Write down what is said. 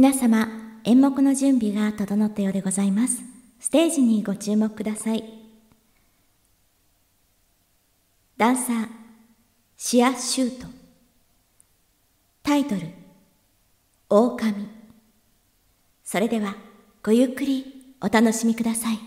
皆様、演目の準備が整ったようでございます。ステージにご注目ください。ダンサー、シア・シュート。タイトル、狼。それでは、ごゆっくりお楽しみください。